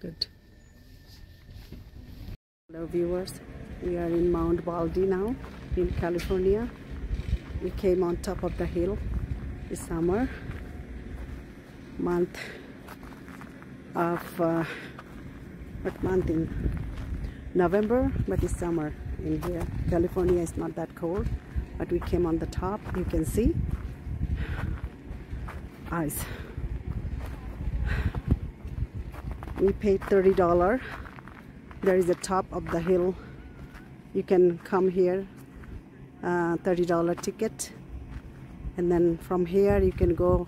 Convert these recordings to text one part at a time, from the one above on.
Good. Hello viewers, we are in Mount Baldy now in California. We came on top of the hill this summer, month of what month in November, but it's summer in here. California is not that cold, but we came on the top. You can see ice. We paid $30. There is the top of the hill. You can come here, $30 ticket, and then from here you can go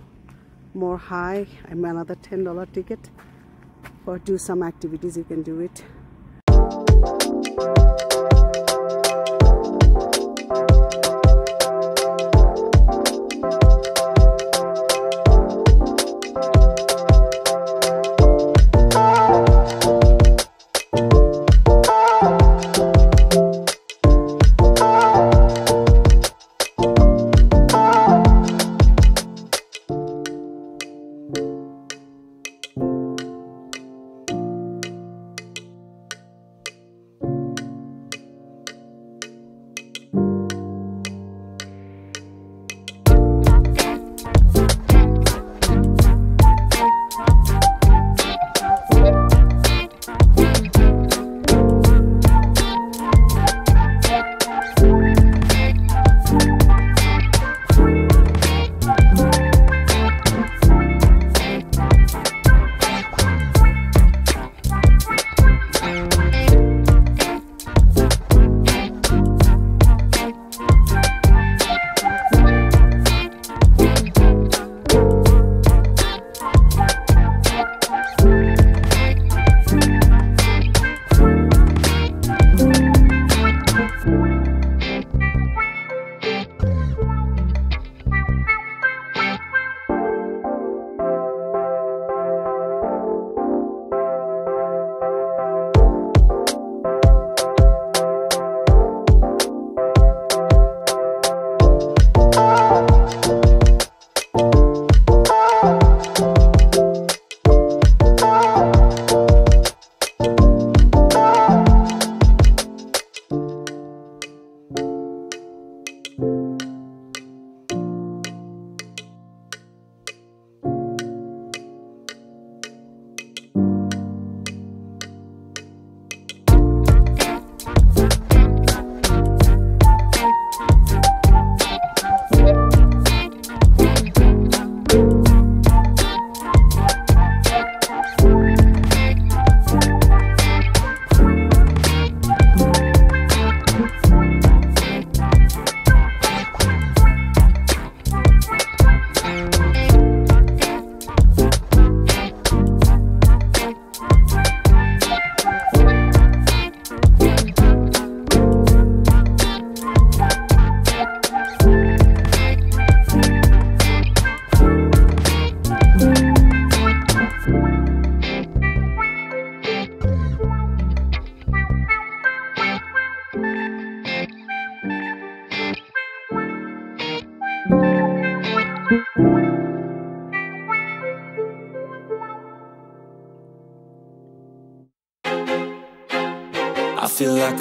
more high. I'm another $10 ticket, or do some activities. You can do it. I feel like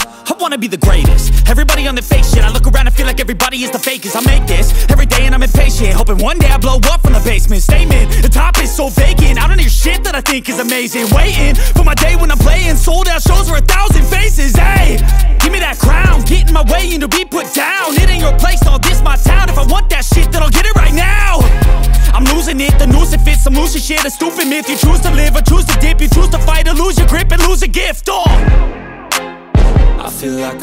I wanna be the greatest. Everybody on their fake shit. I look around and feel like everybody is the fakest. I make this every day and I'm impatient, hoping one day I blow up from the basement. Statement, the top is so vacant. I don't hear shit that I think is amazing. Waiting for my day when I'm playing sold out shows for 1,000 faces. Hey, give me that crown. Get in my way and to be put down. It ain't your place, all this my town. If I want that shit, then I'll get it right now. I'm losing it, the noose it fits. I'm losing shit, a stupid myth. You choose to live or choose to dip. You choose to fight or lose your grip and lose a gift. Oh, I feel like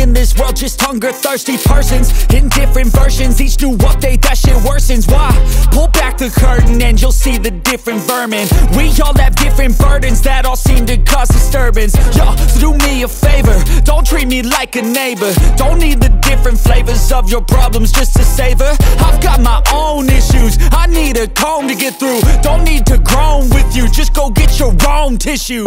in this world, just hunger-thirsty persons in different versions. Each new update, that shit worsens. Why? Pull back the curtain and you'll see the different vermin. We all have different burdens that all seem to cause disturbance. Y'all, so do me a favor, don't treat me like a neighbor. Don't need the different flavors of your problems just to savor. I've got my own issues, I need a comb to get through. Don't need to groan with you, just go get your own tissue.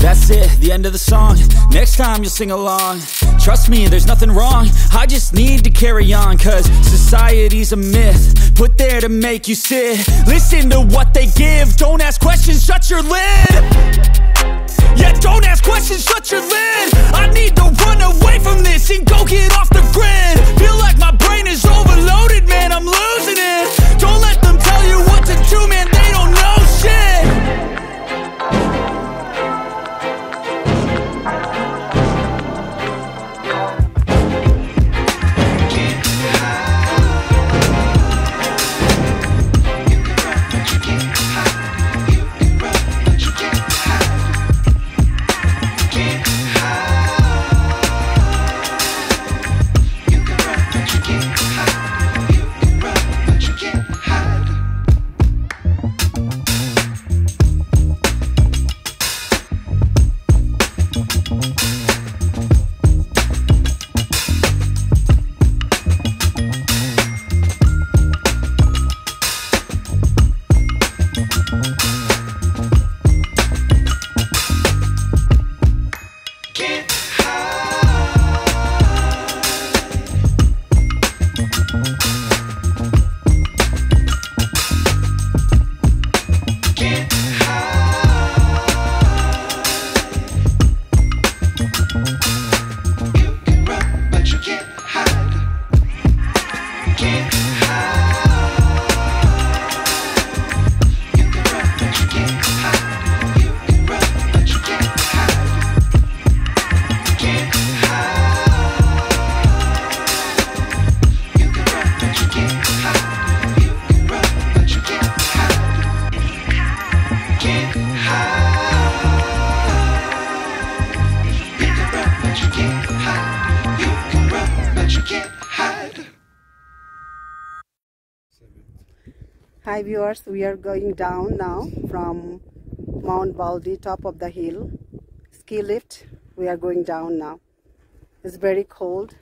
That's it, the end of the song. Next time you'll sing along. Trust me, there's nothing wrong. I just need to carry on, cause society's a myth put there to make you sit. Listen to what they give, don't ask questions, shut your lid. Yeah, don't ask questions, shut your lid. I need to run away from this and go get off the grid. Feel like my brain is overloaded, man, I'm losing it. Don't let them tell you what to do, man, they don't know shit. Hi viewers, we are going down now from Mount Baldy, top of the hill. Ski lift, we are going down now. It's very cold.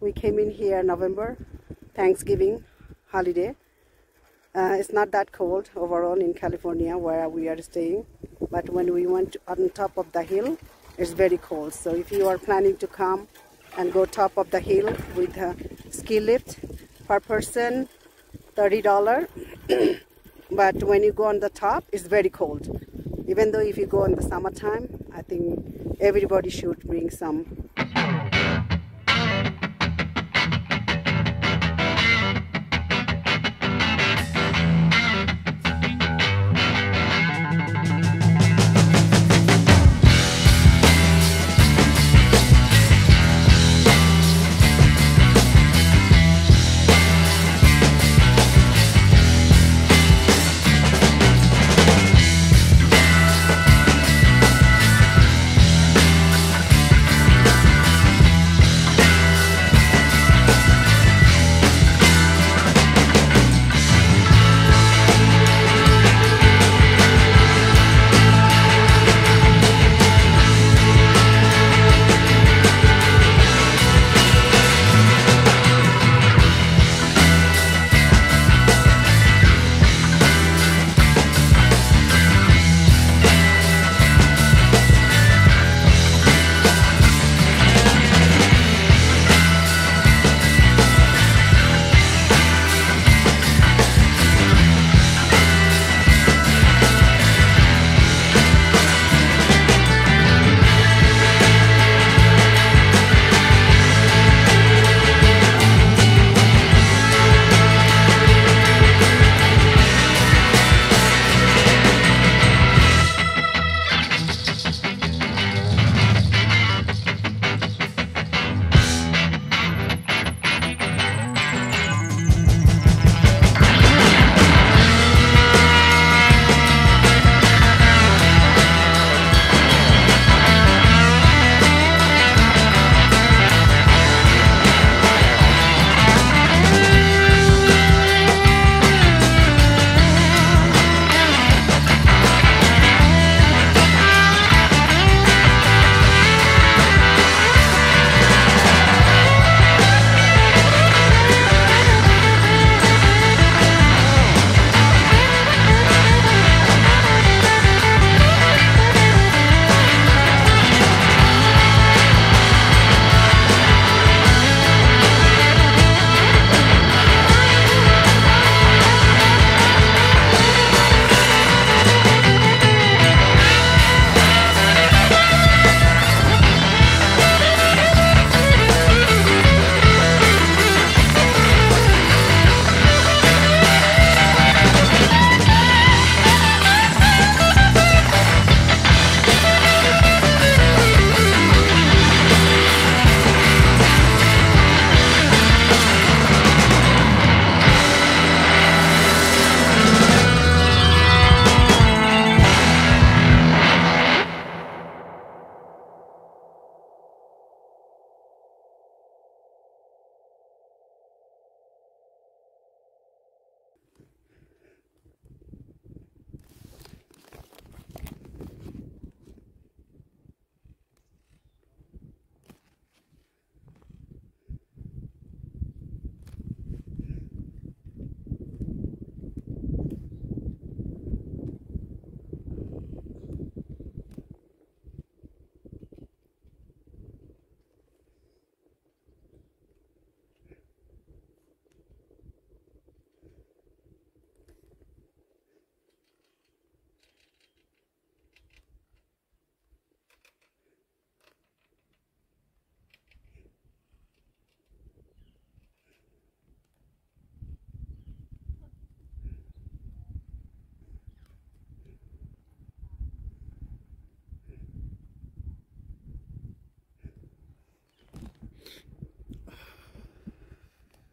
We came in here November, Thanksgiving holiday. It's not that cold overall in California where we are staying. But when we went on top of the hill, it's very cold. So if you are planning to come and go top of the hill with a ski lift, per person, $30, but when you go on the top, it's very cold. Even though if you go in the summertime, I think everybody should bring some